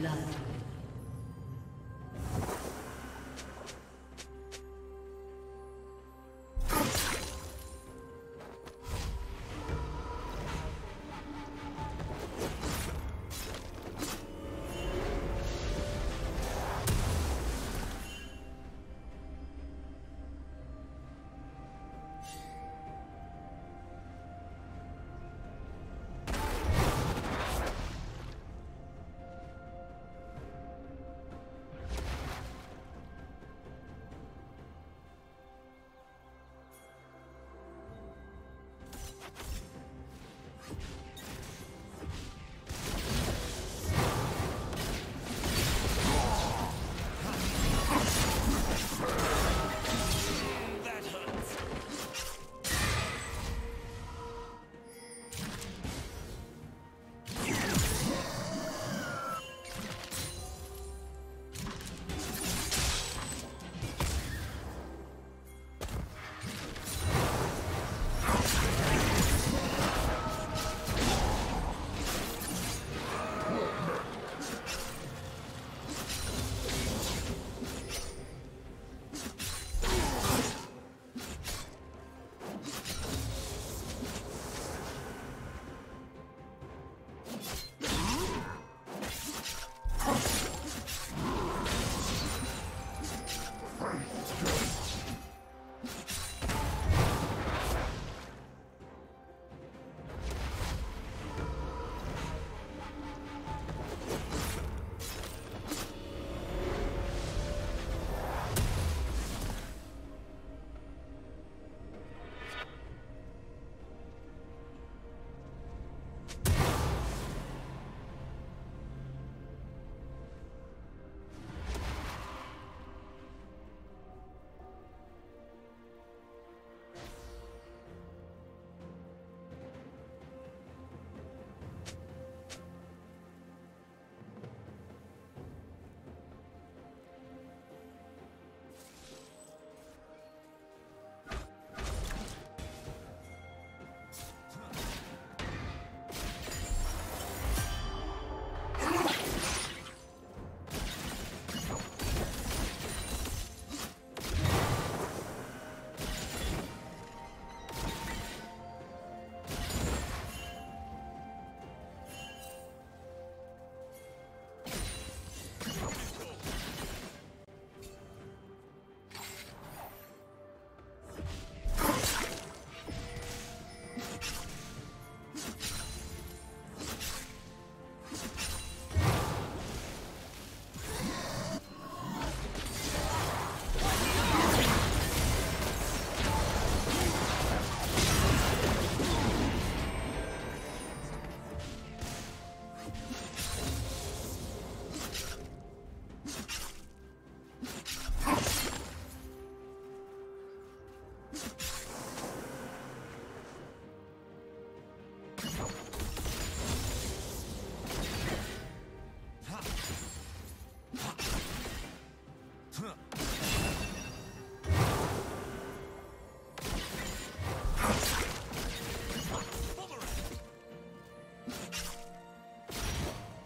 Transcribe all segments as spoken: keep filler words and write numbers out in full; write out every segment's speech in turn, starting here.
blood.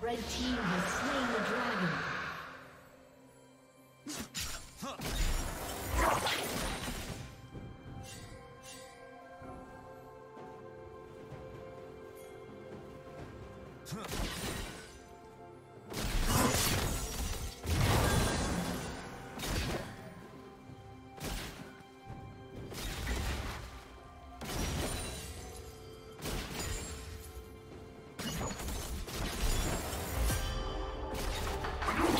The team has slain the dragon. I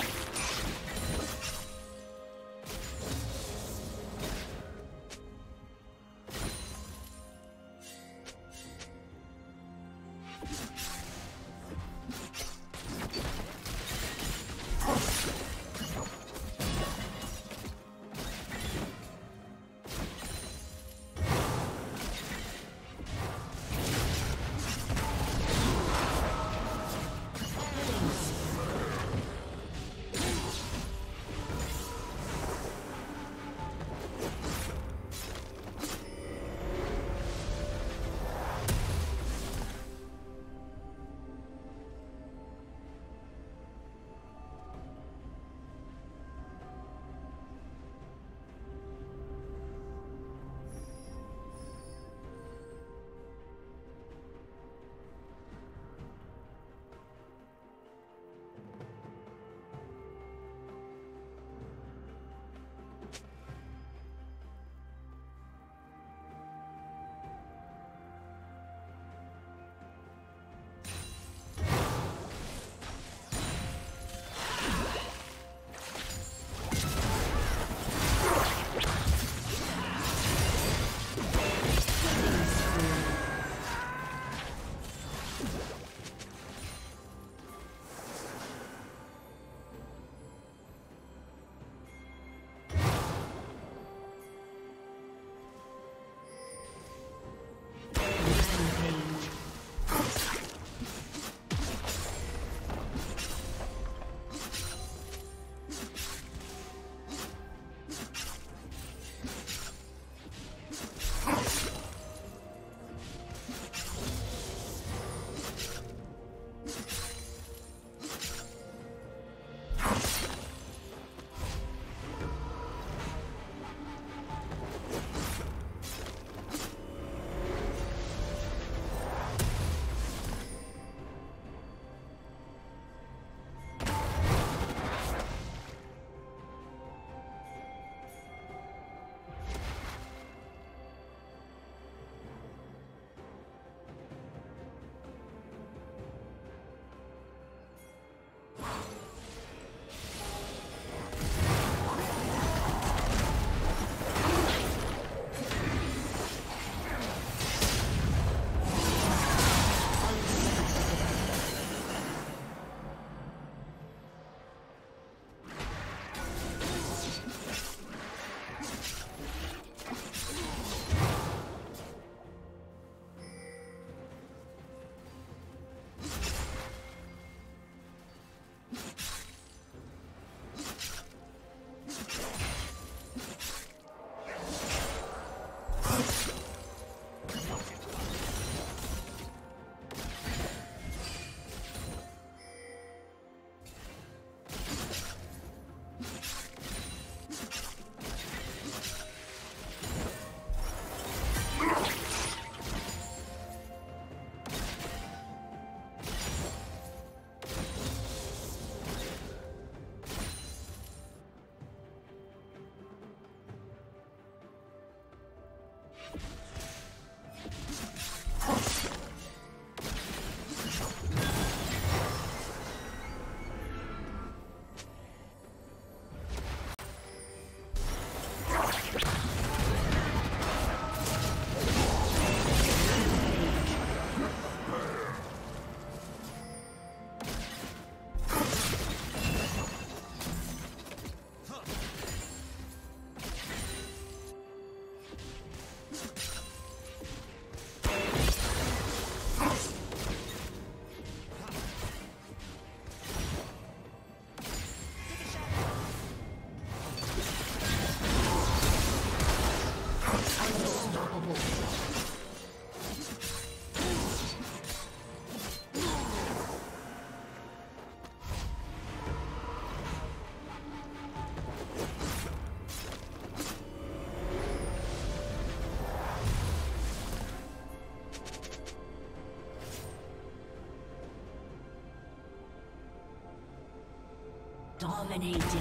Dominating.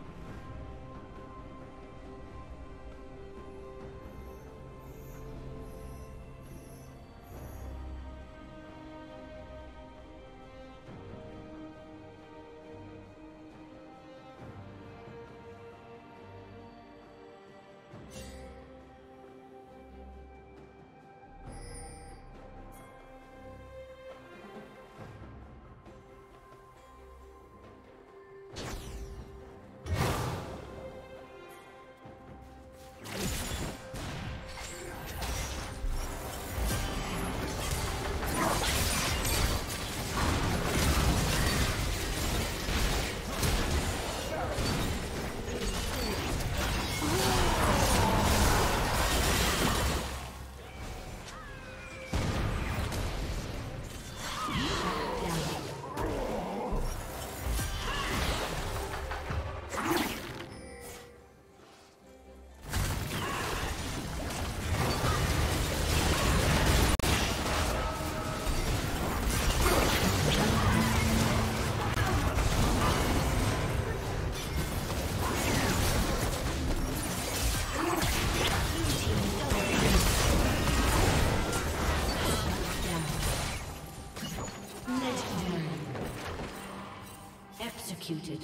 Executed.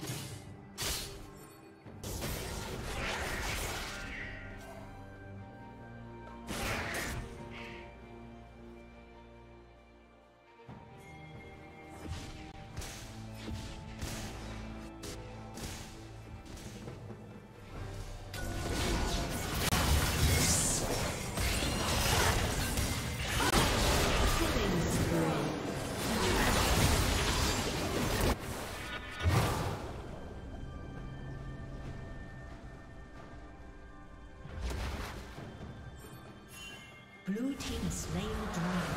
Blue team is slaying the dragon.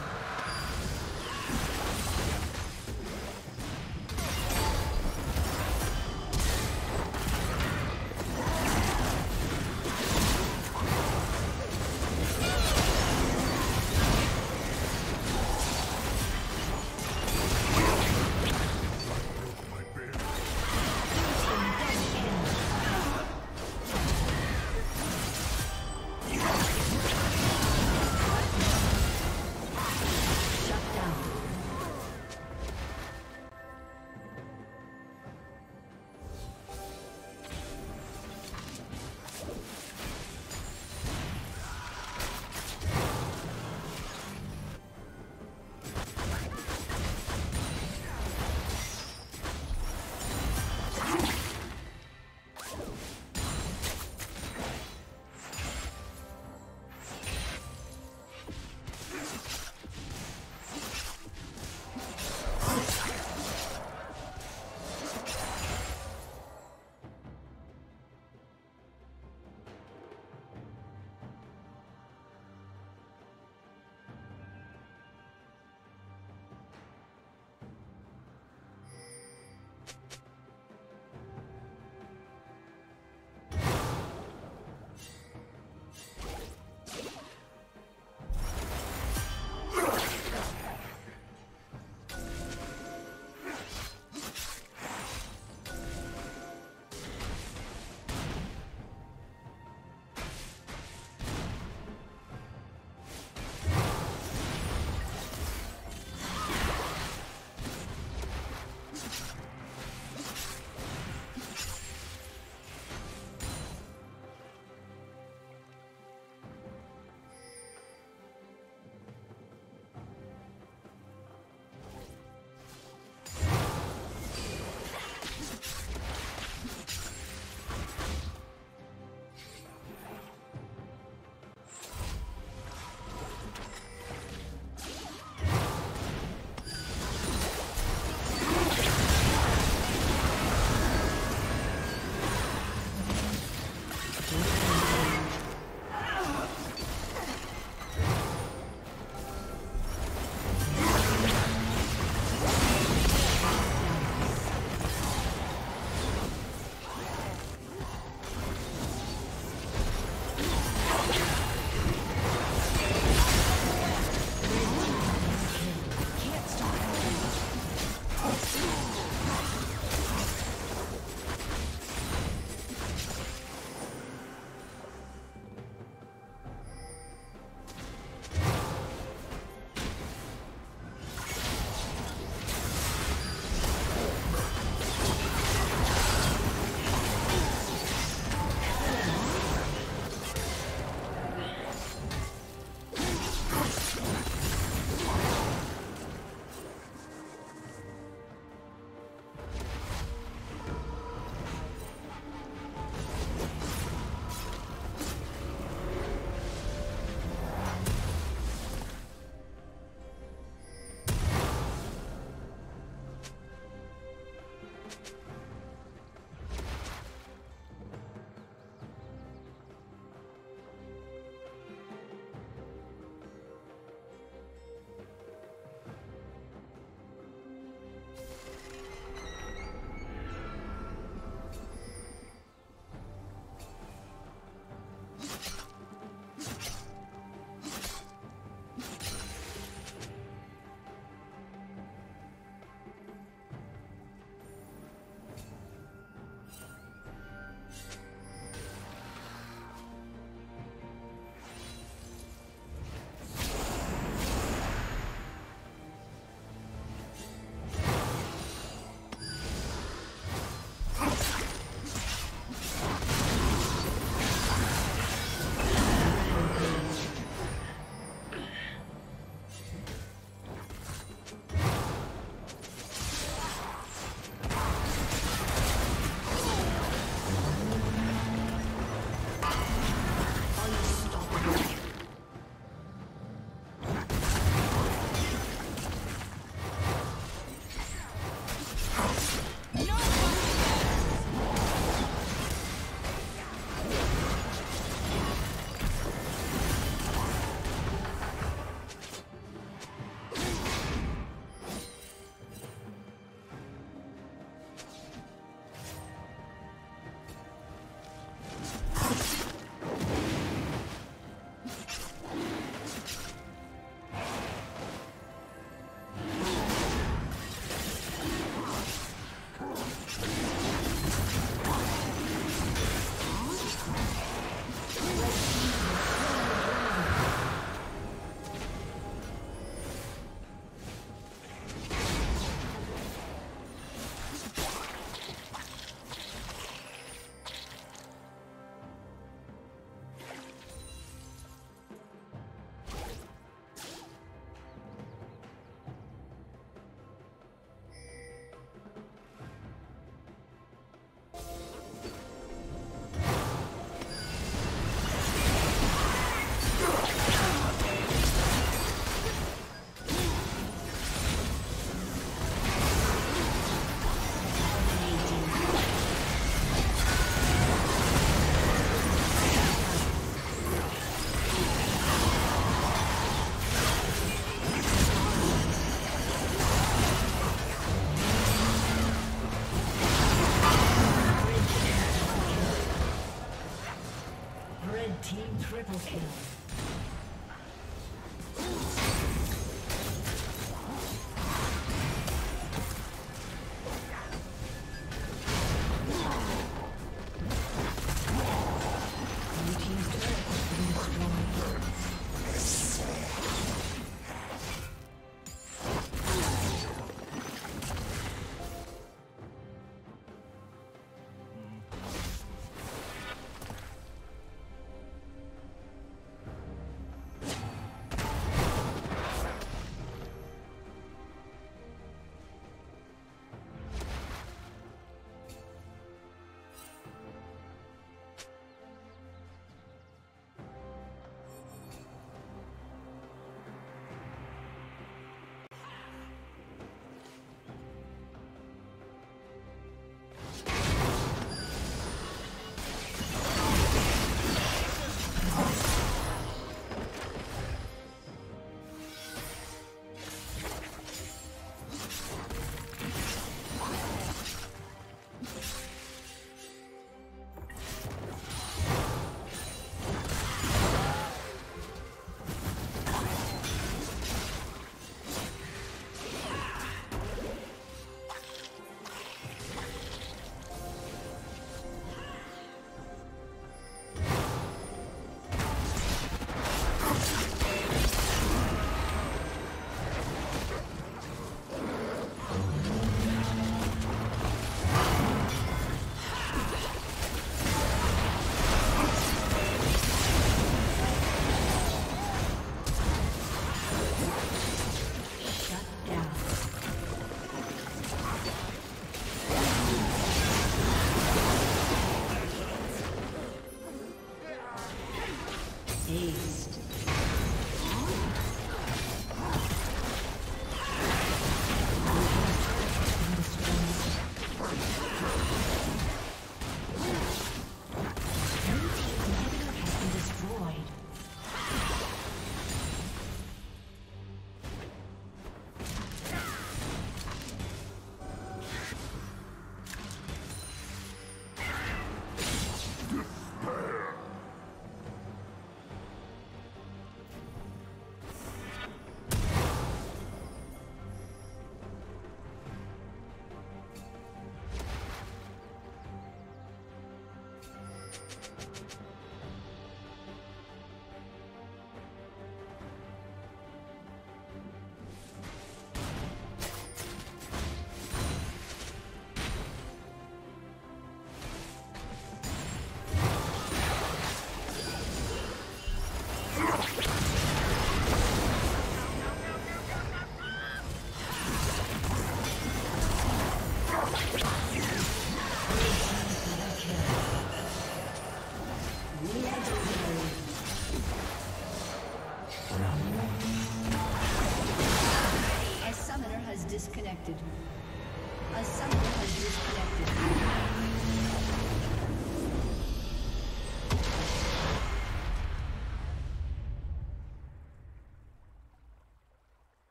Team triple kill.